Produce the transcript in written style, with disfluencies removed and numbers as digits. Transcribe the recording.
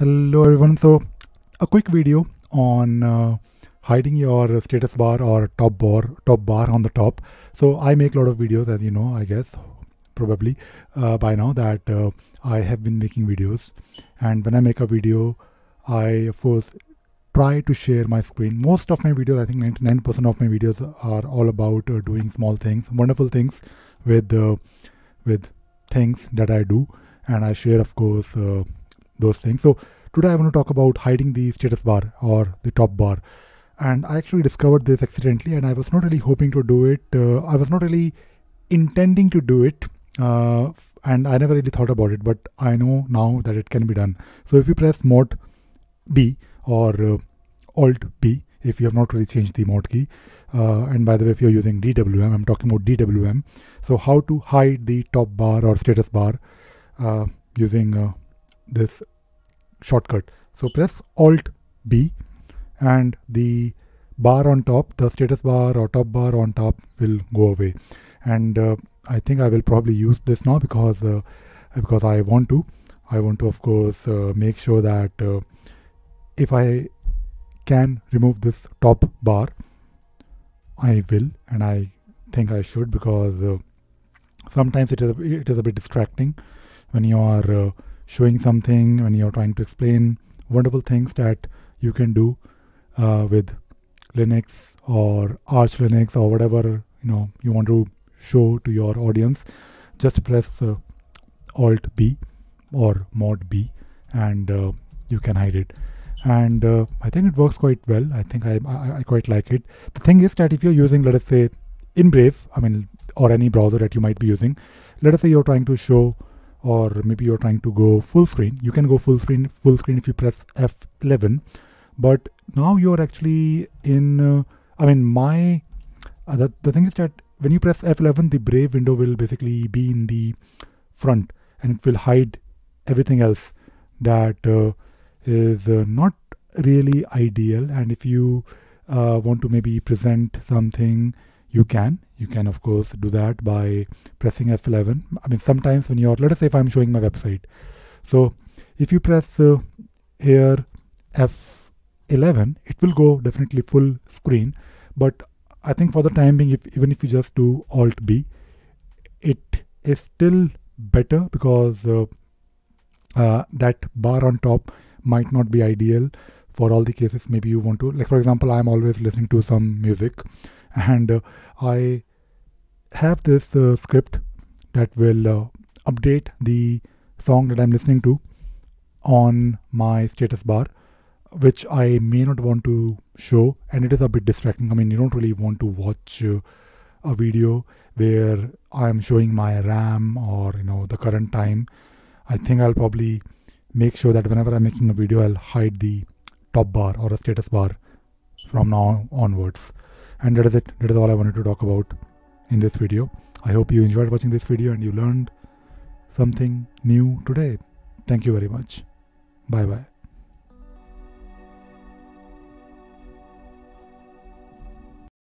Hello everyone, so a quick video on hiding your status bar or top bar on the top. So I make a lot of videos, as you know, I guess probably by now that I have been making videos, and when I make a video I of course try to share my screen. Most of my videos, I think 99% of my videos are all about doing small things, wonderful things with things that I do, and I share of course those things. So today I want to talk about hiding the status bar or the top bar, and I actually discovered this accidentally, and I was not really hoping to do it. I was not really intending to do it, and I never really thought about it, but I know now that it can be done. So if you press Mod B or Alt B, if you have not really changed the mod key, and by the way, if you're using DWM, I'm talking about DWM. So how to hide the top bar or status bar using this shortcut. So press Alt B, and the bar on top, the status bar or top bar on top will go away. And I think I will probably use this now because I want to of course make sure that if I can remove this top bar, I will, and I think I should, because sometimes it is a bit distracting when you are showing something, when you're trying to explain wonderful things that you can do with Linux or Arch Linux or whatever you want to show to your audience. Just press Alt B or Mod B, and you can hide it. And I think it works quite well. I think I quite like it. The thing is that if you're using, let us say, in Brave, I mean, or any browser that you might be using, let us say you're trying to show, or maybe you're trying to go full screen. You can go full screen if you press F11, but now you're actually in the thing is that when you press F11, the Brave window will basically be in the front, and it will hide everything else that is not really ideal. And if you want to maybe present something, you can of course do that by pressing F11. I mean, sometimes when you're, let us say if I'm showing my website, so if you press here F11, it will go definitely full screen, but I think for the time being, even if you just do Alt B, it is still better, because that bar on top might not be ideal for all the cases. Maybe you want to, like, for example, I'm always listening to some music, and I have this script that will update the song that I'm listening to on my status bar, which I may not want to show, and it is a bit distracting. I mean, you don't really want to watch a video where I'm showing my RAM or the current time. I think I'll probably make sure that whenever I'm making a video, I'll hide the top bar or a status bar from now onwards. And that is it. That is all I wanted to talk about in this video. I hope you enjoyed watching this video and you learned something new today. Thank you very much. Bye bye.